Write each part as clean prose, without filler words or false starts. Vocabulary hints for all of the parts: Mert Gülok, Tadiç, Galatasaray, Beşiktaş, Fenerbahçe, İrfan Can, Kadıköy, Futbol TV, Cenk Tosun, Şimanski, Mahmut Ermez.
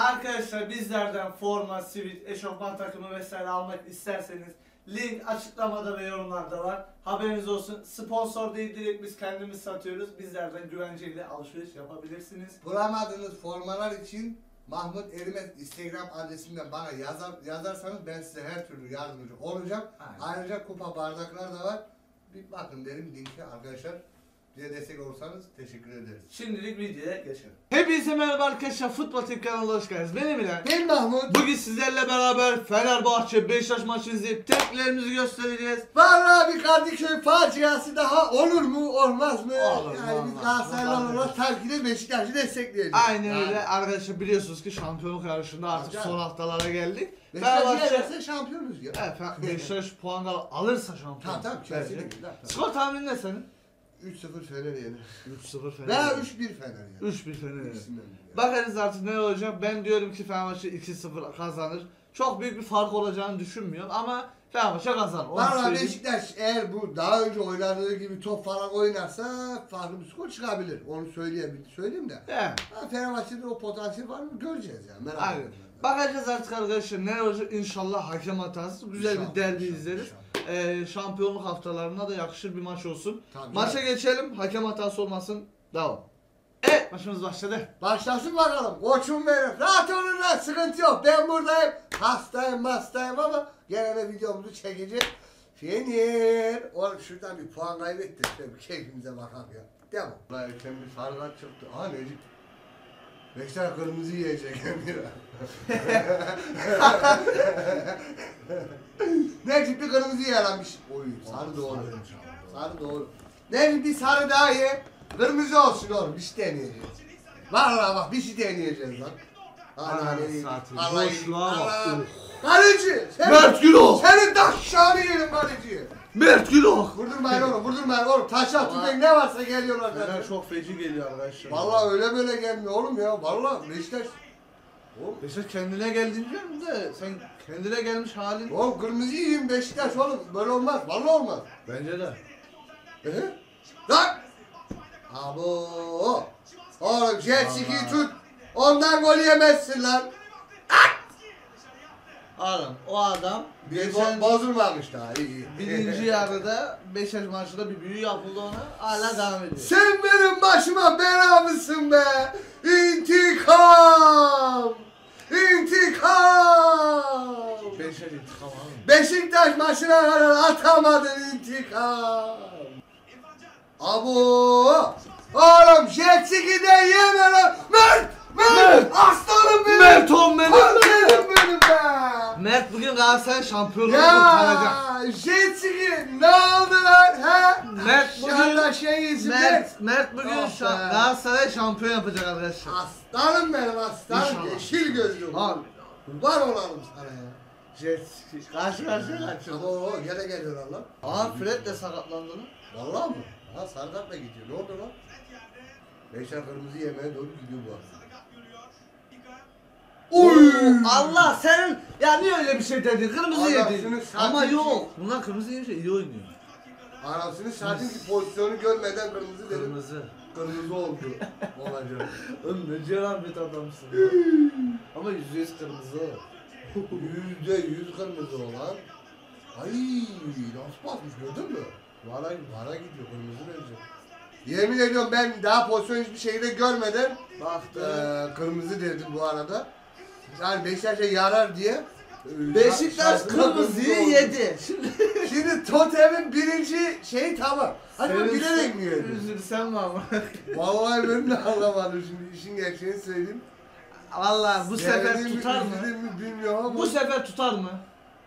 Arkadaşlar bizlerden forma, sivit, eşofman takımı vesaire almak isterseniz link açıklamada ve yorumlarda var. Haberiniz olsun. Sponsor değil, direkt biz kendimiz satıyoruz. Bizlerden güvenceyle alışveriş yapabilirsiniz. Bulamadığınız formalar için Mahmut Ermez Instagram adresinden bana yazarsanız ben size her türlü yardımcı olacağım. Aynen. Ayrıca kupa bardaklar da var. Bir bakın derim linki arkadaşlar. Bize destek olursanız teşekkür ederiz. Şimdilik videoya geçelim. Hepinize merhaba arkadaşlar, Futbol TV kanalına hoş geldiniz. Benim İlhan. Ben Mahmut. Bugün sizlerle beraber Fenerbahçe Beşiktaş maçını izleyip tepkilerimizi göstereceğiz. Vallahi bir Kadıköy faciası daha olur mu olmaz mı? Olur, yani biz Galatasaraylı olarak tabii ki de Beşiktaş'ı destekleyelim. Aynen öyle yani. Arkadaşlar biliyorsunuz ki şampiyonluk yarışında artık son haftalara geldik. Beşiktaş'ı yerlerse şampiyonuz ya. Evet, Beşiktaş puanlar alırsa şampiyon. Tamam kesinlikle. Skor tahminin ne senin? 3-0 Fener yener. 3-0 Fener. Veya 3-1 Fener yener. 3-1 Fener yener. Bakarız artık ne olacak. Ben diyorum ki Fenerbahçe 2-0 kazanır. Çok büyük bir fark olacağını düşünmüyorum ama Fenerbahçe kazanır. Valla Beşiktaş eğer bu daha önce oynadığı gibi top falan oynarsa farklı bir skor çıkabilir. Onu söyleyeyim de. Evet. Fenerbahçe'de o potansiyel var mı göreceğiz yani. Merak aynen. Bakacağız artık arkadaşlar ne olacak. İnşallah hakem hatası. Güzel inşallah, bir derbi izleriz. İnşallah. Şampiyonluk haftalarına da yakışır bir maç olsun. Tabii maça geçelim. Hakem hatası olmasın. Devam. Evet, maçımız başladı. Başlasın bakalım. Koçum benim. Rahat olun lan. Sıkıntı yok. Ben buradayım. Hastayım ama gene de videomuzu çekeceğiz. Fener. Oğlum şuradan bir puan kaybettik. Şöyle bir keyfimize bakalım ya. Devam. Lan erken bir sarıdan çıktı. Aha Necip. Beşler kırmızı yiyecek. Necip bir kırmızı yaramış. Oy, sarı doğru. Sarı doğru. Necip bir sarı daha ye. Kırmızı olsun oğlum. Bir şey deneyeceğiz. Valla bak bir şey deneyeceğiz lan. Ananı. Kaleci. Mert Gülok. Senin taşşağını yerim kaleciye. Mert Gülok. Vurdurmayın oğlum. Vurdurmayın oğlum. Taşa tutmayın. Ne varsa geliyorlar. Fener çok feci geliyor arkadaşlar. Valla öyle böyle gelmiyor oğlum ya. Valla Beşiktaş. Beşiktaş kendine geldin diyorum da sen kendine gelmiş halin. Oğlum kırmızı yiyeyim Beşiktaş oğlum böyle olmaz vallahi olmaz. Bence de. Lan! Abo! Oğlum jet ski'yi tut ondan gol yemezsin lan. Oğlum o adam bozulmamış daha iyi. Birinci yarıda Beşiktaş maçında bir büyü yapıldı ona hala devam ediyor. Sen benim başıma bela mısın be? İntikam! İntikam! Beşiktaş intikam abi. Beşiktaş maçına kadar atamadın intikam. Abo! Oğlum jet ski'den yeme lan! Mert! Aslanım benim! Mert'om benim! Aslanım benim be! Mert bugün Galatasaray şampiyonluğunu kurtaracak. Ya jet ski ne oldu lan ha? Mert bugün Galatasaray şampiyon yapacak arkadaşlar. Aslanım benim aslanım. Yeşil gözlüm. Kurban olalım sana ya. Jet ski. Karşı. Oo gene geliyorlar lan. Aa Fred de sakatlandı lan. Valla mı? Ha Sardar'la gidiyor. Ne oldu lan? Beşer kırmızı yemeğe doğru gidiyor bu arada. Oy! Allah senin ya niye öyle bir şey dedin? Kırmızı yedin. Ama yok. Bunlar kırmızı yemiş iyi oynuyor. Arasını şartın ki pozisyonu görmeden kırmızı dedim. Kırmızı oldu. Olacak. Oğlum ne cerabet adamsın. Ama %100 kırmızı. %100 kırmızı olan. Ay nasıl basmış gördün mü? Vara gidiyor kırmızı verecek. Yemin ediyorum ben daha pozisyon hiçbir şeyde görmeden kırmızı dedim bu arada. Yani Beşiktaş'a yarar diye Beşiktaş kırmızıyı yedi. Şimdi totemin birinci şeyi tamam. Hadi ben bilerek mi yedim? Sen mi ama? Vallahi ben de anlamadım şimdi işin gerçeğini söyleyeyim. Vallahi bu sefer tutar mı? Bu sefer tutar mı?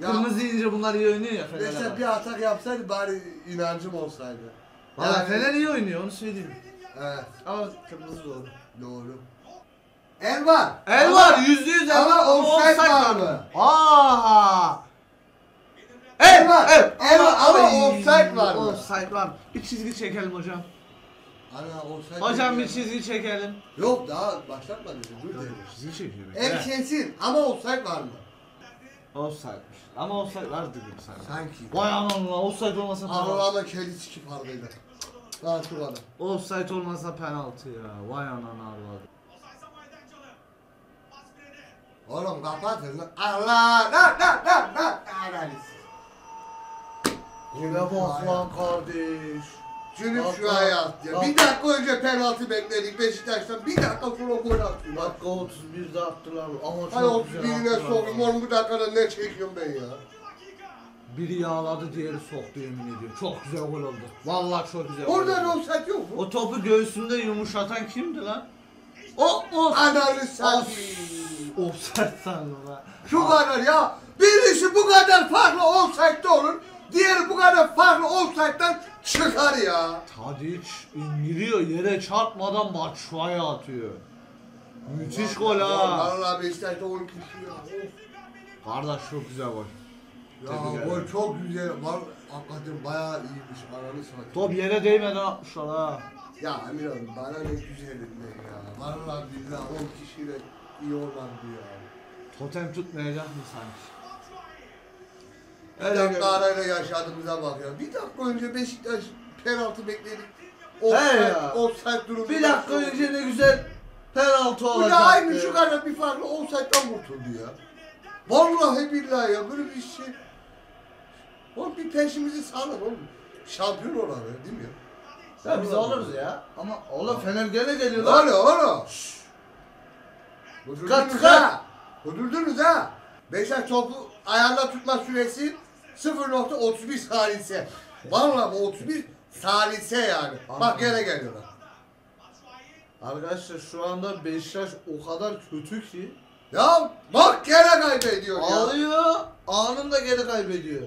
Ya, kırmızı yiyince bunlar iyi oynuyor ya. Beşiktaş bir atak yapsaydı bari inancım olsaydı. Valla yani, Fener iyi oynuyor onu söyleyeyim. Evet. Ama kırmızı doğru. Doğru. El var %100 ama offside var mı? Aaa! El var ama offside var mı? Offside var. Bir çizgi çekelim hocam. Hocam bir çizgi çekelim. Yok daha başlatmadı. Çizgi çekiyor. El kesin ama offside var mı? Offside'miş. Ama offside var dedim sanki. Vay anam lan offside olmasa penaltı. Anam kedi çıkıp harbiden. Lan şu kadar. Offside olmasa penaltı ya. Vay anam ağladı. Oğlum kapatın lan. Allah lan. Yine bak lan kardeş. Cünüp şu hayat ya. Bir dakika önce penaltı bekledik Beşiktaş'tan. Bir dakika sonra gol attılar. Dakika 31'de attılar. Ama hayır 31'ine soktum. Oğlum bu dakikada ne çekiyorum ben ya. Biri yağladı, diğeri soktu yemin ediyorum. Çok güzel gol oldu. Vallahi çok güzel. Oradan offside yok mu? O topu göğsünde yumuşatan kimdi lan? O analiz sandım. Offside sandım lan. Şu kadar ya. Birisi bu kadar farklı offside'de olur. Diğeri bu kadar farklı offside'den çıkar ya. Tadiç indiriyor, yere çarpmadan Batshuayi'ye atıyor. Allah müthiş gol ha. Vallahi Beşiktaş'ta 12 kişi ya. Kardeş çok güzel gol. Ya gol çok güzel. Var hakikaten bayağı iyiymiş ananı satayım. Top yere değmeden atmışlar ha. Ya Emir abi bana ne güzel ne ya. Vallahi billahi 10 kişiyle iyi olan diyor abi. Totem tutmayacak mı sanki? Bir dakika arayla yaşadığımıza bak ya. Bir dakika önce Beşiktaş penaltı bekledik. Offside durumu. Bir dakika önce ne güzel penaltı olacaktı. Bu da aynı şu kadar bir farklı offside'dan kurtuldu ya. Vallahi billahi ya böyle bir şey. Oğlum bir peşimizi sağlar oğlum. Şampiyon olalım değil mi ya? Ya biz alırız ya. Ama oğlum Fener gene geliyor lan. Oğlum. Kudurdunuz ha. Kudurdunuz ha. Beşiktaş topu ayarla tutma süresi 0.31 salise. Vallahi bu 31 salise yani. Anladım. Bak gene geliyorlar. Arkadaşlar şu anda Beşiktaş o kadar kötü ki. Ya bak gene kaybediyor ya. Alıyor, anında geri kaybediyor.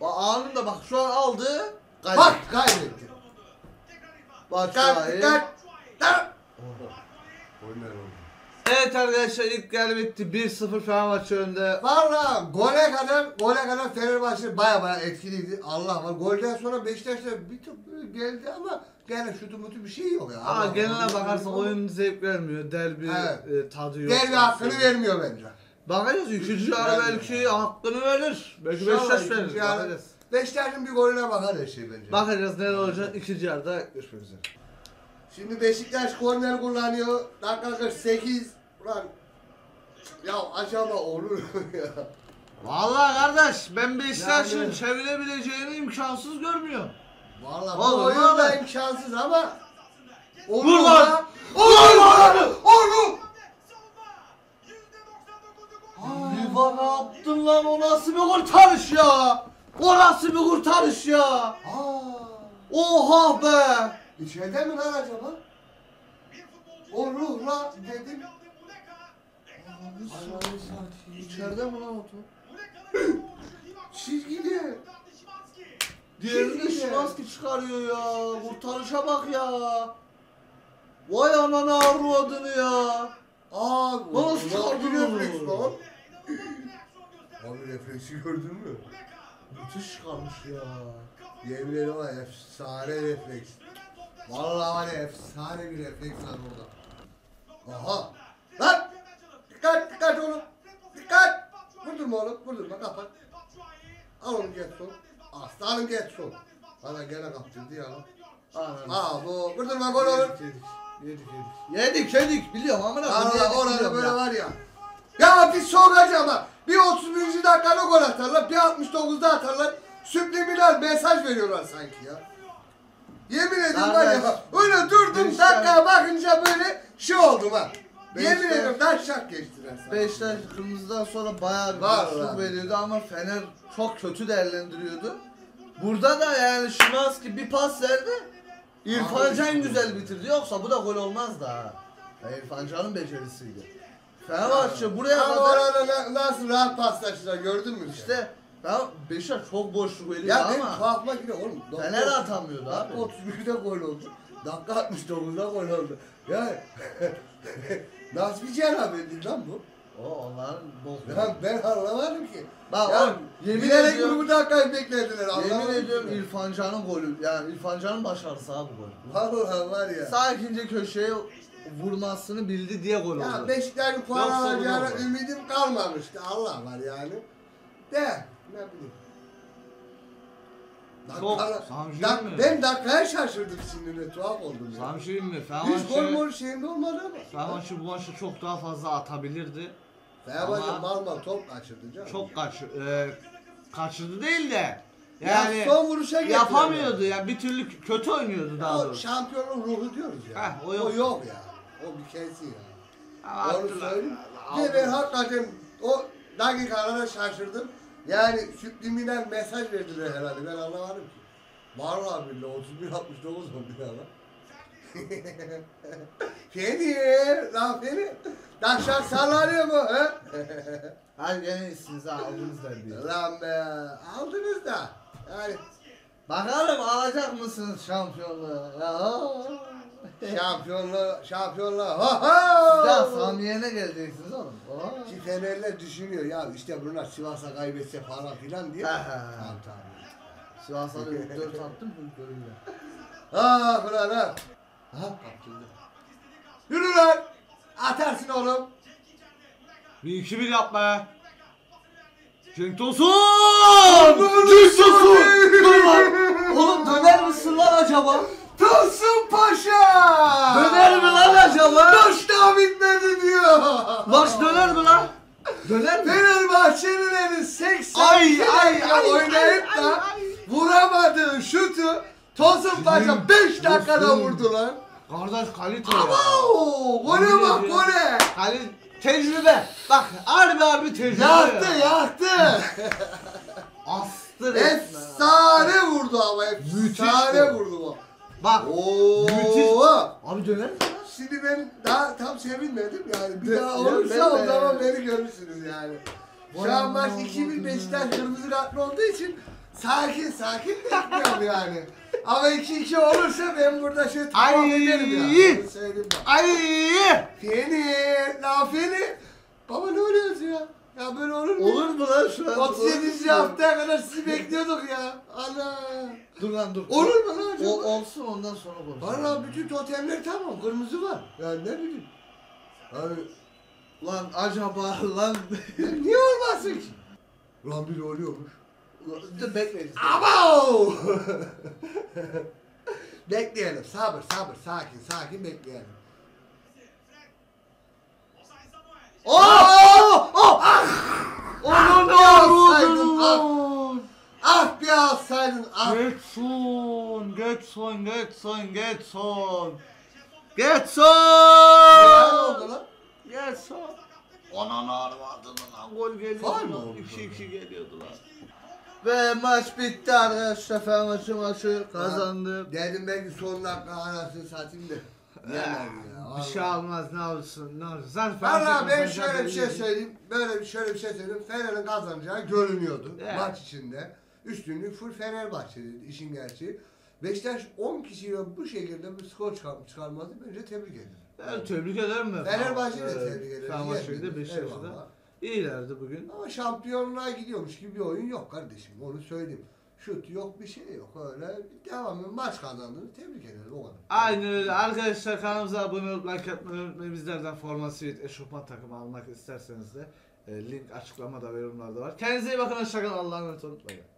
Bak anında bak şu an aldı. Kaybetti. Bak kaybetti. Bak kaybetti. Evet arkadaşlar ilk yarı bitti. 1-0 Fenerbahçe önde. Valla gole kadar Fenerbahçe baya etkiliydi. Allah var. Golden sonra Beşiktaş'ta bir top geldi ama gene şutu mutu bir şey yok ya. Ama genele bakarsan oyun zevk vermiyor. Derbi evet. Tadı yok. Derbi hakkını vermiyor bence. Bakacağız 3. yarı belki hakkını verir. Belki Beşiktaş verir. Bakacağız. Beşiktaş'ın bir golüne bakar her şey bence. Bakacağız neler olacak. 2. yarıda görüşmek üzere. Şimdi Beşiktaş korner kullanıyor. Dakika 48. Ulan ya acaba olur mu ya? Vallahi kardeş ben Beşiktaş'ın yani çevirebileceğini imkansız görmüyorum. Vallahi olur da imkansız ama olur da olur. Aa, ne yaptın lan o nasıl bir kurtarış ya? O nasıl bir kurtarış ya? Aa. Oha be. İçeride mi lan acaba? O ruhla dedim. İçeride mi lan otu? Çizgili. Diğerini Şimanski çıkarıyor ya. Kurtarışa bak ya. Vay ananı avradını ya. Aa, nasıl çıkardı refleks lan? Abi refleksi gördün mü? Müthiş çıkarmış ya. Yeminleri var efsane refleks. Vallahi var ya efsane bir refleks var orada. Aha. Lan! Dikkat oğlum. Dikkat. Vurdurma oğlum. Vurdurma kapat. Al onu geç sol. Aslanım geç sol. Bana gene kaptırdı ya lan. Aa bu. Vurdurma gol oğlum. Yedik. Biliyorum amına koyayım. Allah orada böyle var ya. Ya bir sokacağım ha. Bir 31. dakikada gol atarlar. Bir 69'da atarlar. Sübliminal mesaj veriyorlar sanki ya. Yemin ederim var ya. Öyle durdum dakikaya bakınca böyle şey oldum ha. Yemin ederim ben şak geçtiler sana. Beşiktaş kırmızıdan sonra bayağı bir boşluk veriyordu ama Fener çok kötü değerlendiriyordu. Burada da yani Şimanski bir pas verdi. İrfan Can güzel bitirdi. Yoksa bu da gol olmazdı ha. İrfan Can'ın becerisiydi. Fenerbahçe buraya kadar nasıl rahat paslaştılar gördün mü? İşte ya Beşiktaş çok boşluk veriyor ama. Ya ben kalkma gibi oğlum. Fener atamıyordu abi. 31'de gol oldu. Dakika 69'da gol oldu. Yani nasıl bir cenabetlik lan bu? O onların bozdu. Ya ben anlamadım ki. Bak ya, oğlum yemin ediyorum. Bu dakikayı beklediler. Yemin ediyorum İrfan Can'ın golü. Yani İrfan Can'ın başarısı abi gol. Var ya. Sağ ikinci köşeye vurmasını bildi diye gol oldu. Ya Beşiktaş'ın puan alacağına ümidim kalmamıştı. Allah var yani. De. Ne bileyim. Ben dakikaya şaşırdım sinirle tuhaf oldum ya. Samşirin mi? Hiç gol şeyinde olmadı ama. Fenerbahçe bu maçı çok daha fazla atabilirdi. Fenerbahçe Malma top kaçırdı canım. Çok kaçırdı değil de. Yani ya son vuruşa yapamıyordu ya. Bir türlü kötü oynuyordu daha doğrusu. Şampiyonluk ruhu diyoruz ya. Heh, o yok ya. O bir kesi ya. Onu söyleyeyim. Ve ben hakikaten o dakikalara şaşırdım. Yani sütliminden mesaj verdiler herhalde. Ben anlamadım ki. Vallahi billahi 31-69 oldu ya lan. Fener, lan Fener. Daşlar sallanıyor mu? Hadi yine iyisiniz ha, aldınız da diyor. Lan be, aldınız da. Yani bakalım alacak mısınız şampiyonluğu? Şampiyonluğu. Ya samimiyene geleceksiniz oğlum. Ki Fenerler düşünüyor ya işte bunlar Sivas'a kaybetse falan filan diye. Tamam tamam. Sivas'a 4 attım bu görüyor. Ha falan ha. Aha kaptırdı. Yürü lan! Atarsın oğlum. Bir 2-1 yapma ya. Cenk Tosun! Cenk Tosun! Dur lan! Oğlum döner misin lan acaba? Tosun Paşa! Döner mi lan acaba? Maç daha bitmedi diyor. Maç döner mi lan? Döner mi? Fenerbahçelilerin 80 dakika oynayıp da vuramadığı şutu Tosun Paşa 5 dakikada vurdu lan. Kardeş kalite. Abo! Gole bak gole. Kalite tecrübe. Bak harbi tecrübe. Yaktı. Astır. Efsane vurdu ama efsane vurdu bu. Bak. Müthiş. Abi döner mi? Şimdi ben daha tam sevinmedim yani. Bir daha olursa o zaman beni görürsünüz yani. Şu an maç 2-1 Beşiktaş kırmızı kartlı olduğu için sakin bekliyorum yani. Ama 2-2 olursa ben burada şey tamam ederim ya. Fener, la Fener. Baba ne oluyoruz ya? Ya böyle olur mu? Olur mu lan şu an? 37. haftaya kadar sizi bekliyorduk ya. Ana. Dur. Olur mu lan? Olsun ondan sonra konuşalım. Vallahi bütün totemler tamam, kırmızı var. Ya ne bileyim. Abi, lan acaba lan. Niye olmasın ki? Lan biri oluyormuş. Bekleyelim. Abo! Bekleyelim. Sabır. Sakin bekleyelim. Onu da vurdun. Ah bir alsaydın. Geçson. Ne oldu lan? Geçson. Ona narmadın lan. Gol geliyordu. 2-2 geliyordu lan. Ve maç bitti arkadaşlar. Fenerbahçe maçı kazandı. Dedim belki son dakika anasını satayım da. Ne ya? Bir şey almaz ne olsun. Valla ben şöyle bir şey söyleyeyim. Fener'in kazanacağı görünüyordu maç içinde. Üstünlük full Fenerbahçe'ydi işin gerçeği. Beşiktaş 10 kişiyle bu şekilde bir skor çıkarmadı. Bence tebrik ederim. Ben tebrik ederim mi? Fenerbahçe'yi de tebrik ederim. Fenerbahçe'de Beşiktaş'ı da. İyilerdi bugün. Ama şampiyonluğa gidiyormuş gibi bir oyun yok kardeşim. Onu söyleyeyim. Şut yok, bir şey yok. Öyle devamlı maç kazandığını tebrik ederiz o kadar. Aynen öyle. Arkadaşlar kanalımıza abone olup like atmayı unutmayın. Bizlerden forma, sivit, eşofman takımı almak isterseniz de link açıklamada ve yorumlarda var. Kendinize iyi bakın. Hoşçakalın. Allah'a emanet olun.